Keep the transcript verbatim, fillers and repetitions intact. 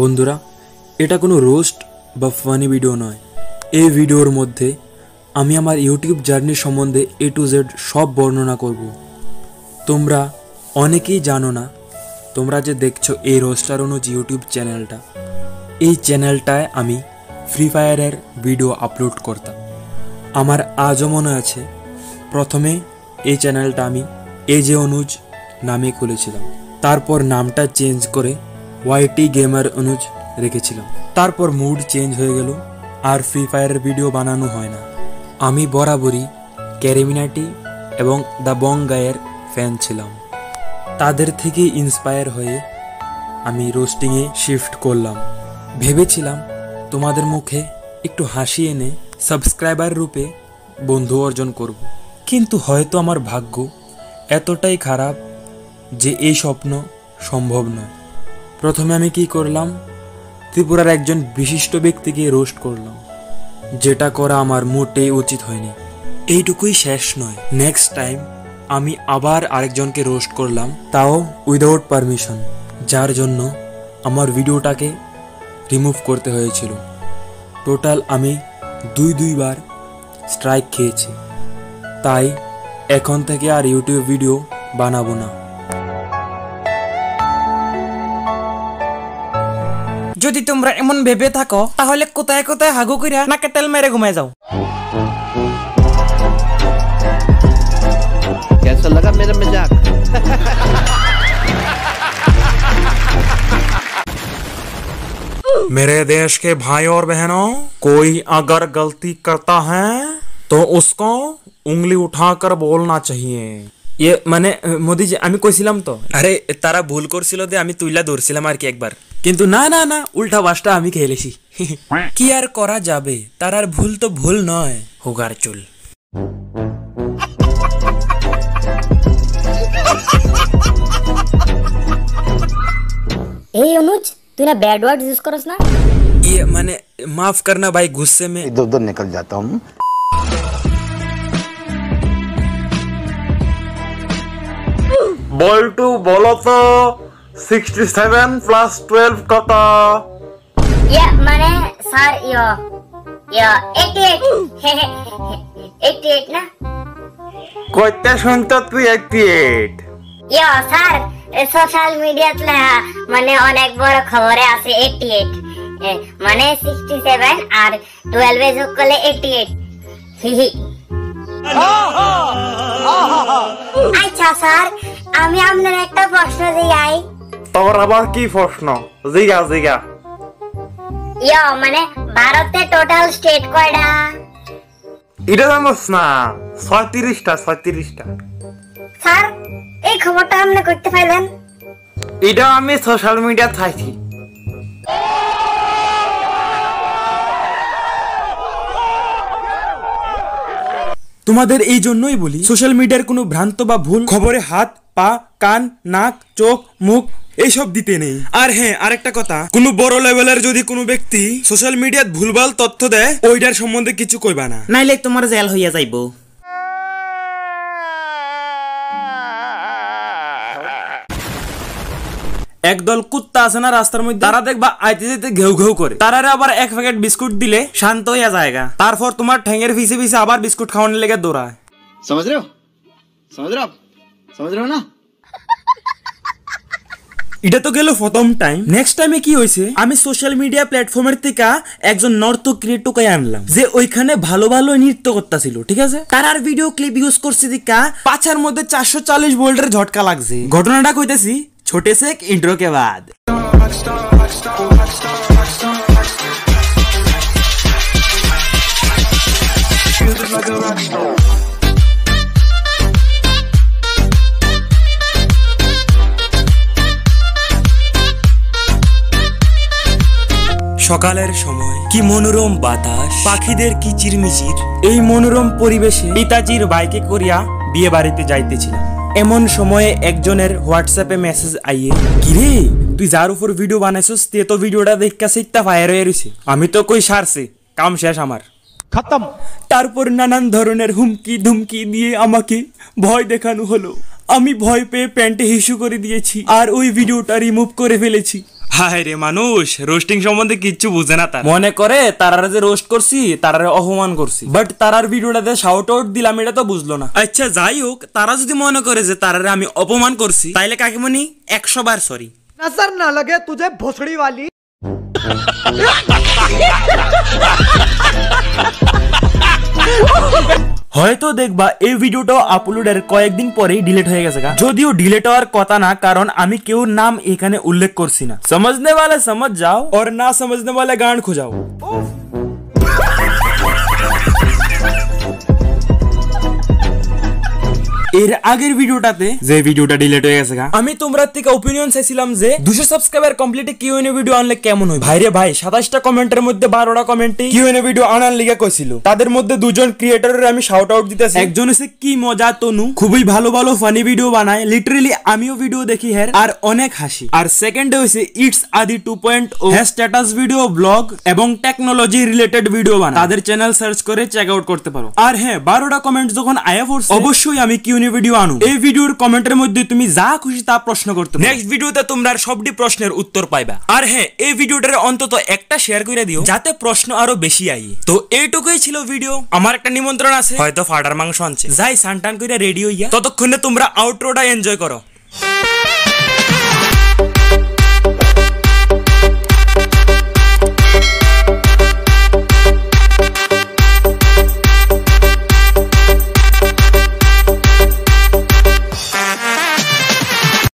बंधुरा एटा कोनो रोस्ट बा फानी भिडियो नय। ए भिडियोर मध्य आमी आमार यूट्यूब जार्नी सम्बन्धे ए टू जेड सब बर्णना करब। तोमरा अनेकेई जानो ना तोमरा जे देखछो ए रोस्टर अनुज यूट्यूब चैनलटा, ए चैनलटाय आमी फ्री फायारेर भिडियो आपलोड करताम। आमार आजो मने आछे प्रथमे ए चैनलटा आमी एजे अनुज नामे खुलेछिलाम, तारपर नामटा चेन्ज करे वाईटी गेमार अनुज रेखेछिलाम। तारपर मूड चेन्ज हये गेलो आर फ्री फायारेर भिडियो बानानो हय ना। आमी बराबरई कैरेमिनाटी एबं द बंग गायेर फैन छिलाम, तादेर थेके इन्सपायर हये आमी रोस्टिंगे शिफ्ट करलाम। भेबेछिलाम तोमादेर मुखे एकटु हासि एने सबस्क्राइबार रूपे बंधु अर्जन करब, किन्तु हयतो आमार भाग्य एतटाई खराब जे एई स्वप्न सम्भव नय। प्रथमे आमी कि करलाम, त्रिपुरार एकजन विशिष्ट व्यक्तिके रोस्ट करलाम, जेटा करा आमार मोटे उचित हयनि। एइटुकुई शेष नय, नेक्स्ट टाइम आमी आबार आरेकजनके रोस्ट करलाम, ताओ उइदाउट पारमिशन, जार जन्य आमार भिडियोटाके रिमुव करते हयेछिलो। टोटाल आमी दुई दुई बार स्ट्राइक खेयेछि, ताई एखन थेके आर यूट्यूब भिडियो बानाबो ना। যদি তোমরা এমন ভেবে থাকো তাহলে কোথায় কোথায় হাগু কইরা নাকে তেল মেরে ঘুমায় যাও। कैसा लगा मेरा मजाक? मेरे देश के भाई और बहनों, कोई अगर गलती करता है तो उसको उंगली उठाकर बोलना चाहिए। ये माने मोदी जी आमी কইছিলাম তো, আরে তারা ভুল করছিল দে আমি তুইলা ধরছিলাম আর কি একবার, কিন্তু না না না উল্টা বাসটা আমি খেলেছি। কি আর করা যাবে, তার আর ভুল তো ভুল নয়, হোগার চুল। এই অনুজ তুই না ব্যাড ওয়ার্ড ইউজ করছ না, ये माने माफ करना भाई गुस्से में इधर उधर निकल जाता हूं। বলটু বলো তো सिक्सटी सेवन plus ट्वेल्व কত? ইয়া মানে স্যার ইয়া ইয়া अठासी अठासी না কত শুনতো তুই? अठासी ইয়া স্যার সোশ্যাল মিডিয়াতে মানে অনেক বড় খবরে আছে अठासी মানে सिक्सटी सेवन আর ट्वेल्व এ যোগ করলে अठासी। হি হি আহা আহা। আচ্ছা স্যার আমি আপনার একটা প্রশ্ন জিগাই। তোর আবার কি প্রশ্ন? জিগা জিগা। ইয়া মানে ভারতে টোটাল স্টেট কয়টা? এটা জানোস না? ছয়ত্রিশটা। ছয়ত্রিশটা। স্যার এই খবরটা আপনি করতে পাইলেন? এটা আমি সোশ্যাল মিডিয়া থাকি। তোমাদের এই জন্যই বলি সোশ্যাল মিডিয়ার কোনো ভ্রান্ত বা ভুল খবরে হাত পা কান নাক চোখ মুখ এইসব দিতে নেই। আর হ্যাঁ আরেকটা কথা, কোনো বড় লেভেলের যদি কোনো ব্যক্তি সোশ্যাল মিডিয়াত ভুলভাল তথ্য দেয় ওইটার সম্বন্ধে কিছু কইবা না, নাইলে তোমার জেল হইয়া যাইব। একদল কুত্তা আছে না রাস্তার মধ্যে, তারা দেখবা আইতে যেতে ঘেউ ঘেউ করে, তারারে আবার এক প্যাকেট বিস্কুট দিলে শান্ত হইয়া যায়গা, তারপর তোমার ঠ্যাঙের পিছে পিছে আবার বিস্কুট খাওয়ানোর লেগে দৌড়ায়। समझ रहे हो? समझ रहे हो? समझ रहे हो ना? এটা তো গেল প্রথম টাইম। নেক্সট টাইমে কি হইছে, আমি সোশ্যাল মিডিয়া প্ল্যাটফর্মের থেকে একজন নর্তকীকে টুকাই আনলাম যে ওইখানে ভালো ভালো নৃত্য করতেছিল, ঠিক আছে? তার আর ভিডিও ক্লিপ ইউজ করছি দিকা পাছার মধ্যে চারশো চল্লিশ ভোল্টের ঝটকা লাগছে। ঘটনাটা কইতেছি छोटे से एक इंट्रो के बाद। সকালের সময় কি মনোরম বাতাস, পাখিদের কিচিরমিচির। এই মনোরম পরিবেশে পিতাজির বাইকে করিয়া বিয়ে বাড়িতে যাইতেছিলাম। এমন সময়ে একজনের হোয়াটসঅ্যাপে মেসেজ আইয়ে, কিরে তুই যার উপর ভিডিও বানাইছস তে তো ভিডিওটা দেখা সিটটা ফায়ার হয়ে রইছে। আমি তো কই সারছি, কাম শেষ আমার, খতম। তারপর নানান ধরনের হুমকি ধুমকি দিয়ে আমাকে ভয় দেখানো হলো। আমি ভয় পেয়ে প্যান্টে হিসু করে দিয়েছি আর ওই ভিডিওটা রিমুভ করে ফেলেছি। हाय रे मानुष रोस्टिंग सम्बन्धे किच्छु बुझे ना तार मने करे तारारे जे रोस्ट करছি ताराরে অপমান করছি বাট তারার ভিডিওটাতে শাউট আউট দিলাম এটা তো বুঝলো না। আচ্ছা যাই হোক তারা যদি মনে করে যে তারারে আমি অপমান করছি তাইলে কাকিমনি একশো বার সরি। नजर ना लगे तुझे भोसड़ी वाली। হয়তো দেখবা এই ভিডিওটা আপলোডের কয়েকদিন পরেই ডিলিট হয়ে গেছে যদিও ডিলিট হওয়ার কথা না কারণ আমি কেউ নাম এখানে উল্লেখ করছি না। समझने वाले समझ जाओ और ना समझने वाले गांड खुजाओ। এর আগের ভিডিওটাতে যে ভিডিওটা ডিলিট হয়ে গেছে আমি তোমরা থেকে অপিনিয়ন চাইছিলাম যে দুশো সাবস্ক্রাইবার কমপ্লিটে কিউএনএ ভিডিও আনলে কেমন হয়। ভাইরে ভাই সাতাশটা কমেন্টের মধ্যে বারোটা কমেন্টে কিউএনএ ভিডিও আনার লিগে কইছিল। তাদের মধ্যে দুজন ক্রিয়েটরের আমি শাউট আউট দিতেছি। একজন হচ্ছে কি মজা তনু, খুবই ভালো ভালো ফানি ভিডিও বানায়, লিটারেলি আমিও ভিডিও দেখি হ্যার আর অনেক হাসি। আর সেকেন্ড হইছে it's Adi two point o, হ্যাঁ স্ট্যাটাস ভিডিও ব্লগ এবং টেকনোলজি রিলেটেড ভিডিও বানায়। তাদের চ্যানেল সার্চ করে চেক আউট করতে পারো। আর হ্যাঁ বারোটা কমেন্ট যখন আয়া পড়ছে অবশ্যই আমি কিউ ভিডিও আনো। এই ভিডিওর কমেন্টের মধ্যে তুমি যা খুশি তা প্রশ্ন করতে পারো। নেক্সট ভিডিওতে তোমরা সবটি প্রশ্নের উত্তর পাইবা। আর হ্যাঁ এই ভিডিওটারে অন্তত একটা শেয়ার করে দিও যাতে প্রশ্ন আরো বেশি আই। তো এইটুকুই ছিল ভিডিও। আমার একটা নিমন্ত্রণ আছে, হয়তো ফাটার মাংস আনছে, যাই সানটান করে রেডি হইয়া। ততক্ষণে তোমরা আউটরোটা এনজয় করো।